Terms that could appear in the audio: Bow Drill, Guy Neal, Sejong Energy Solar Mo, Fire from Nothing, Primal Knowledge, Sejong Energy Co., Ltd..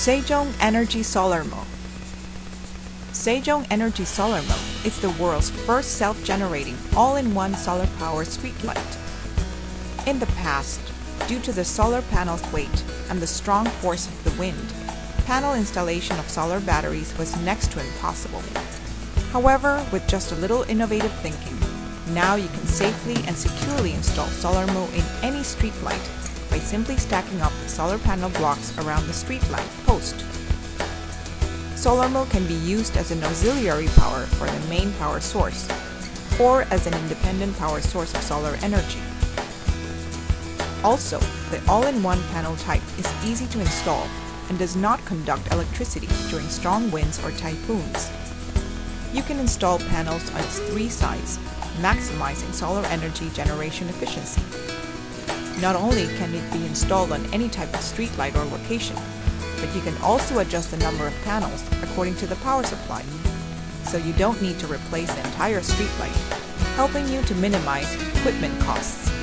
Sejong Energy Solar Mo. Sejong Energy Solar Mo is the world's first self-generating all-in-one solar power streetlight. In the past, due to the solar panel's weight and the strong force of the wind, panel installation of solar batteries was next to impossible. However, with just a little innovative thinking, now you can safely and securely install Solar Mo in any streetlight by simply stacking up the solar panel blocks around the streetlight post. Solar Mo can be used as an auxiliary power for the main power source, or as an independent power source of solar energy. Also, the all-in-one panel type is easy to install and does not conduct electricity during strong winds or typhoons. You can install panels on its three sides, maximizing solar energy generation efficiency. Not only can it be installed on any type of streetlight or location, but you can also adjust the number of panels according to the power supply, so you don't need to replace the entire streetlight, helping you to minimize equipment costs.